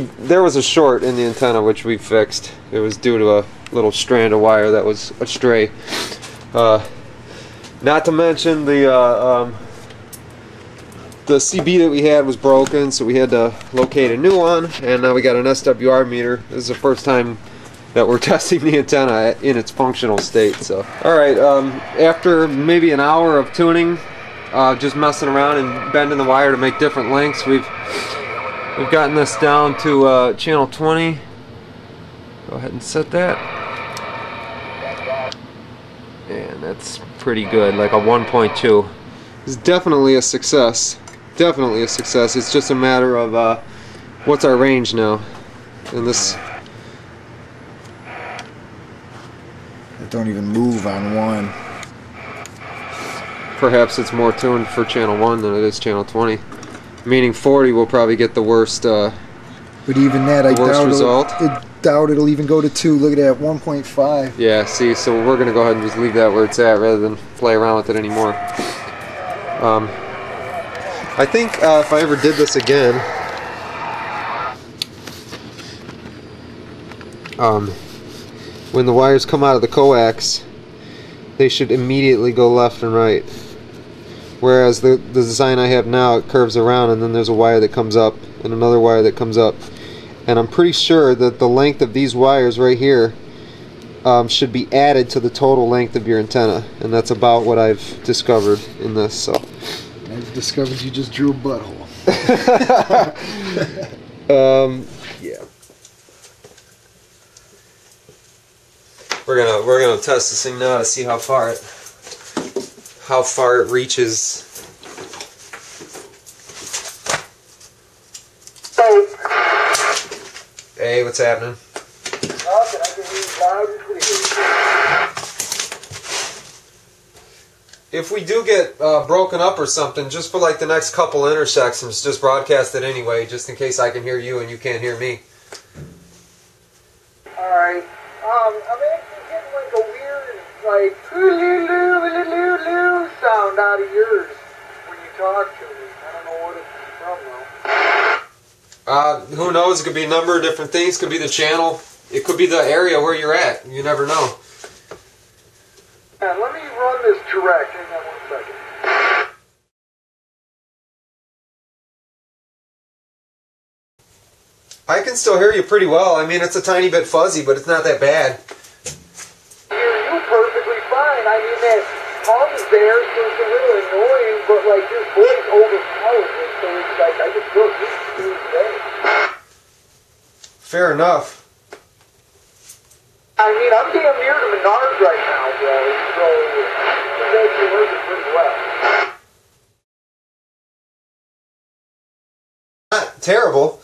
there was a short in the antenna which we fixed. It was due to a little strand of wire that was astray. Not to mention the CB that we had was broken, so we had to locate a new one, and now we got an SWR meter. This is the first time that we're testing the antenna in its functional state. So, alright, after maybe an hour of tuning, just messing around and bending the wire to make different lengths, we've gotten this down to channel 20. Go ahead and set that. And that's pretty good, like a 1.2. It's definitely a success. Definitely a success. It's just a matter of what's our range now. And this, it don't even move on one. Perhaps it's more tuned for channel 1 than it is channel 20. Meaning 40 will probably get the worst. But even that, I doubt result. It'll even go to 2. Look at that, 1.5. Yeah. See, so we're gonna go ahead and just leave that where it's at rather than play around with it anymore. I think if I ever did this again, when the wires come out of the coax, they should immediately go left and right. Whereas the design I have now, it curves around, and then there's a wire that comes up and another wire that comes up. And I'm pretty sure that the length of these wires right here should be added to the total length of your antenna, and that's about what I've discovered in this. So I've discovered you just drew a butthole. Yeah, we're gonna test this thing now to see how far it reaches. Hey, what's happening? If we do get broken up or something, just for like the next couple intersections, just broadcast it anyway, just in case I can hear you and you can't hear me. Alright. I'm actually getting like a weird, like, loo sound out of yours when you talk to me. I don't know what it's from though. Who knows? It could be a number of different things. It could be the channel. It could be the area where you're at. You never know. Let me run this direct. Hang on 1 second. I can still hear you pretty well. I mean, it's a tiny bit fuzzy, but it's not that bad. I hear you perfectly fine. I mean, that hum's there, so it's a little annoying, but like your voice overpowers it, so it's like I just feel used to it today. Fair enough. I mean, I'm damn near to Menards right now, bro, so it actually works pretty well. Not terrible.